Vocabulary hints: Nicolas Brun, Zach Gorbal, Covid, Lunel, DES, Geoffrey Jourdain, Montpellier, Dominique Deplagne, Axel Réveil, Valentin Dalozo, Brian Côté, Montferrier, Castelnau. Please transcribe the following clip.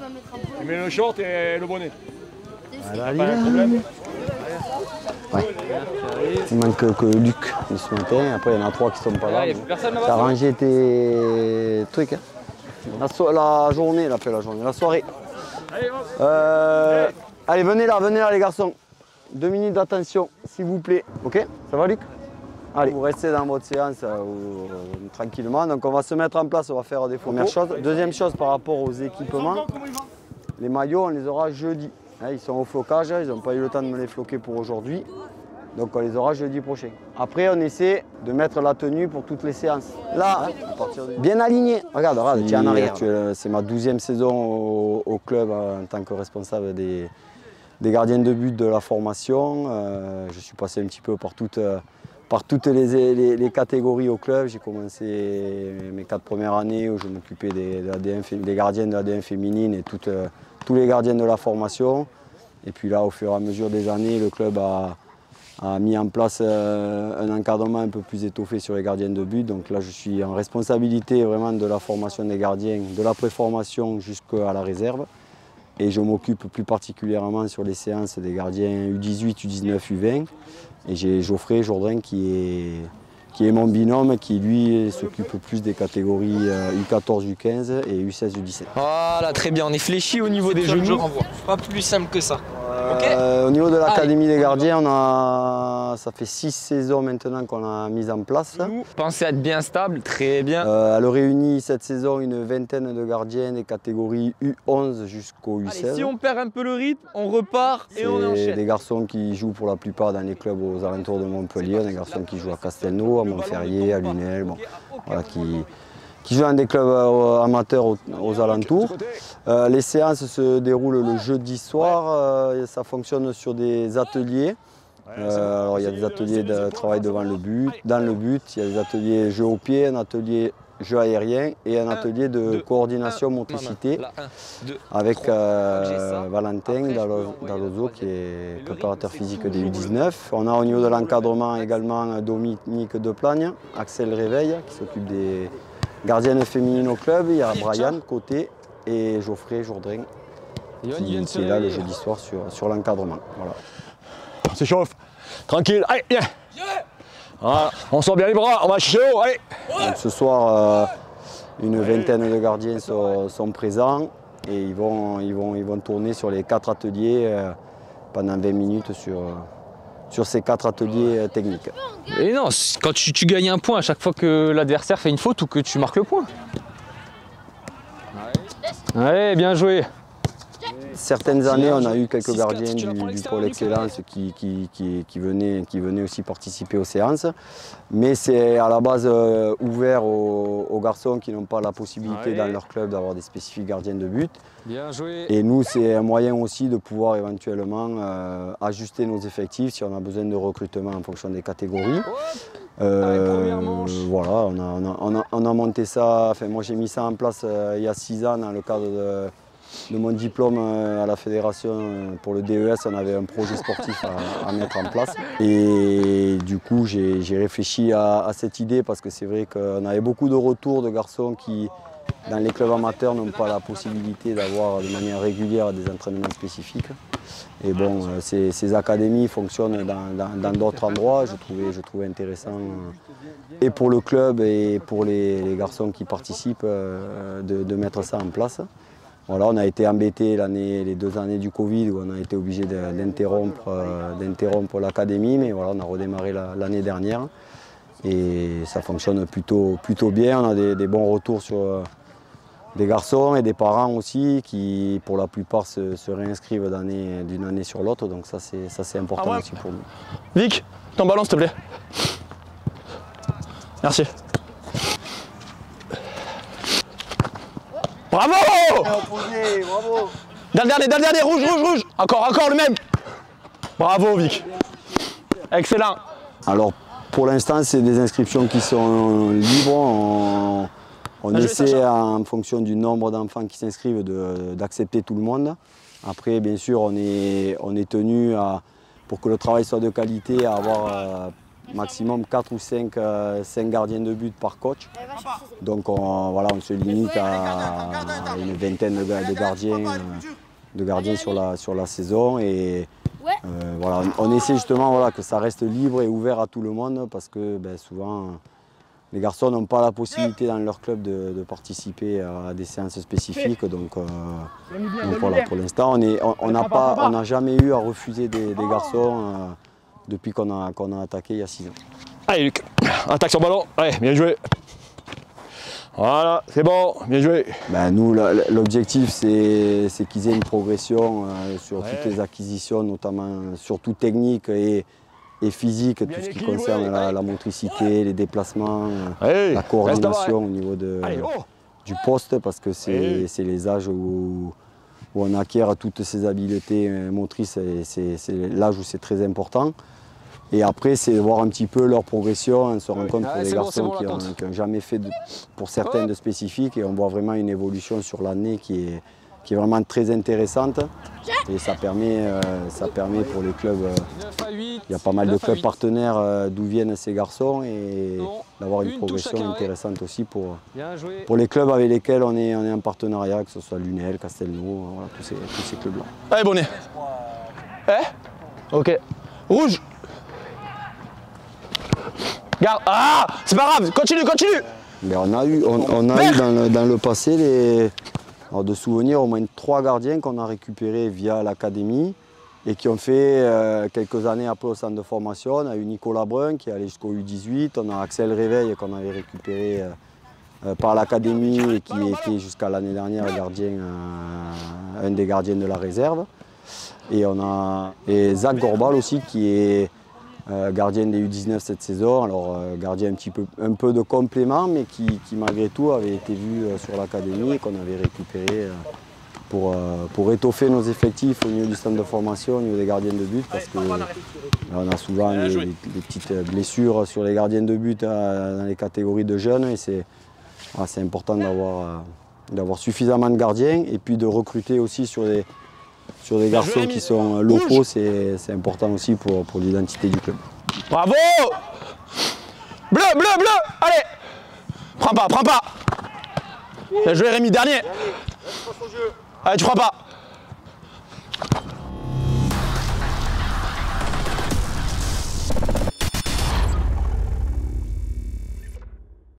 va mettre un bonnet. Il met le short et le bonnet. Voilà, pas de problème. Ouais. Il manque que Luc de ce matin. Après, il y en a trois qui ne sont pas là. T'as rangé tes trucs. Hein. La soirée. Allez, venez là, les garçons. 2 minutes d'attention, s'il vous plaît. Ok? Ça va, Luc? Allez. Vous restez dans votre séance tranquillement. Donc, on va se mettre en place. On va faire des premières choses. Deuxième chose, par rapport aux équipements, les maillots, on les aura jeudi. Ils sont au flocage, ils n'ont pas eu le temps de me les floquer pour aujourd'hui. Donc on les aura jeudi prochain. Après on essaie de mettre la tenue pour toutes les séances. Là, à partir de... bien aligné. Regarde, tiens en arrière. C'est ma 12e saison au club en tant que responsable des gardiens de but de la formation. Je suis passé un petit peu par toutes les catégories au club. J'ai commencé mes 4 premières années où je m'occupais des gardiens de l'ADN féminine et tous les gardiens de la formation. Et puis là, au fur et à mesure des années, le club a mis en place un encadrement un peu plus étoffé sur les gardiens de but. Donc là, je suis en responsabilité vraiment de la formation des gardiens, de la pré-formation jusqu'à la réserve. Et je m'occupe plus particulièrement sur les séances des gardiens U18, U19, U20. Et j'ai Geoffrey Jourdain qui est mon binôme, qui lui s'occupe plus des catégories U14, U15 et U16, U17. Voilà, très bien, on est fléchi au niveau des genoux. Pas plus simple que ça. Okay. Au niveau de l'académie des gardiens, ça fait 6 saisons maintenant qu'on a mis en place. Vous pensez être bien stable, très bien. Elle réunit cette saison une vingtaine de gardiens des catégories U11 jusqu'au U16. Allez, si on perd un peu le rythme, on repart et on enchaîne. Des garçons qui jouent pour la plupart dans les clubs aux alentours de Montpellier, des garçons qui jouent à Castelnau, à Montferrier, à Lunel, qui jouent dans des clubs amateurs aux alentours. Les séances se déroulent le jeudi soir, ça fonctionne sur des ateliers. Alors il y a des ateliers de travail devant le but, dans le but, il y a des ateliers jeu au pied, un atelier jeu aérien et un atelier de coordination motricité avec Valentin Dalozo qui est préparateur physique des U19. On a au niveau de l'encadrement également Dominique Deplagne, Axel Réveil qui s'occupe des gardiennes féminines au club, il y a Brian Côté et Geoffrey Jourdain qui est là le jeudi soir sur l'encadrement. Voilà. On s'échauffe, tranquille, allez, viens. Voilà. On sort bien les bras, on va chier haut, allez. Donc ce soir, une vingtaine de gardiens sont présents et ils vont tourner sur les 4 ateliers pendant 20 minutes sur ces 4 ateliers techniques. Et non, quand tu gagnes un point à chaque fois que l'adversaire fait une faute ou que tu marques le point. Allez, bien joué. Certaines années, on a eu quelques gardiens du pôle excellence qui venaient aussi participer aux séances. Mais c'est à la base ouvert aux garçons qui n'ont pas la possibilité dans leur club d'avoir des spécifiques gardiens de but. Bien joué. Et nous, c'est un moyen aussi de pouvoir éventuellement ajuster nos effectifs si on a besoin de recrutement en fonction des catégories. Voilà, on a monté ça, enfin moi j'ai mis ça en place il y a 6 ans dans le cadre de mon diplôme à la fédération pour le DES, on avait un projet sportif à mettre en place. Et du coup, j'ai réfléchi à cette idée parce que c'est vrai qu'on avait beaucoup de retours de garçons qui, dans les clubs amateurs, n'ont pas la possibilité d'avoir de manière régulière des entraînements spécifiques. Et bon, ces académies fonctionnent dans d'autres endroits. Je trouvais intéressant, et pour le club et pour les garçons qui participent, de mettre ça en place. Voilà, on a été embêtés les 2 années du Covid où on a été obligé d'interrompre l'académie, mais voilà, on a redémarré l'année dernière et ça fonctionne plutôt bien. On a des bons retours sur des garçons et des parents aussi qui, pour la plupart, se réinscrivent d'une année sur l'autre, donc ça c'est important aussi pour nous. Vic, ton ballon s'il te plaît. Merci. Bravo! Bravo! Dans le dernier, rouge! Encore le même! Bravo Vic! Excellent! Alors pour l'instant c'est des inscriptions qui sont libres, on essaie en fonction du nombre d'enfants qui s'inscrivent d'accepter tout le monde. Après bien sûr on est tenu, pour que le travail soit de qualité, à avoir maximum 4 ou 5, 5 gardiens de but par coach. Donc voilà, on se limite à une vingtaine de gardiens sur la saison. Et voilà, on essaie justement voilà, que ça reste libre et ouvert à tout le monde parce que ben, souvent les garçons n'ont pas la possibilité dans leur club de participer à des séances spécifiques. Donc voilà, pour l'instant, on n'a jamais eu à refuser des garçons depuis qu'on a attaqué il y a 6 ans. Allez Luc, attaque sur ballon, allez, bien joué. Voilà, c'est bon, bien joué. Ben, nous, l'objectif, c'est qu'ils aient une progression sur toutes les acquisitions, notamment surtout techniques et physique, tout ce qui concerne la motricité, les déplacements, la coordination au niveau du poste, parce que c'est les âges où on acquiert toutes ces habiletés motrices, c'est l'âge où c'est très important. Et après, c'est voir un petit peu leur progression, on se rend compte que les garçons qui n'ont jamais fait, pour certains, de spécifique, et on voit vraiment une évolution sur l'année qui est vraiment très intéressante et ça permet pour les clubs, il y a pas mal de clubs partenaires d'où viennent ces garçons et d'avoir une progression intéressante aussi pour les clubs avec lesquels on est en partenariat, que ce soit Lunel, Castelnau, voilà, tous ces clubs-là. Allez Bonnet. Ok. Rouge. Garde. Ah, c'est pas grave, continue. Mais on a eu dans le passé les... Alors de souvenir, au moins 3 gardiens qu'on a récupérés via l'académie et qui ont fait quelques années après au centre de formation. On a eu Nicolas Brun qui est allé jusqu'au U18, on a Axel Réveil qu'on avait récupéré par l'académie et qui était jusqu'à l'année dernière gardien, un des gardiens de la réserve. Et on a Zach Gorbal aussi qui est gardien des U19 cette saison, alors gardien un peu de complément, mais qui malgré tout avait été vu sur l'académie et qu'on avait récupéré pour étoffer nos effectifs au niveau du centre de formation, au niveau des gardiens de but, parce qu'on a souvent des petites blessures sur les gardiens de but dans les catégories de jeunes et c'est important d'avoir suffisamment de gardiens et puis de recruter aussi sur des garçons qui sont locaux, c'est important aussi pour l'identité du club. Bravo! Bleu! Allez! Prends pas! Bien joué Rémi, dernier! Allez, tu prends pas!